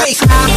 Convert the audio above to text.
face.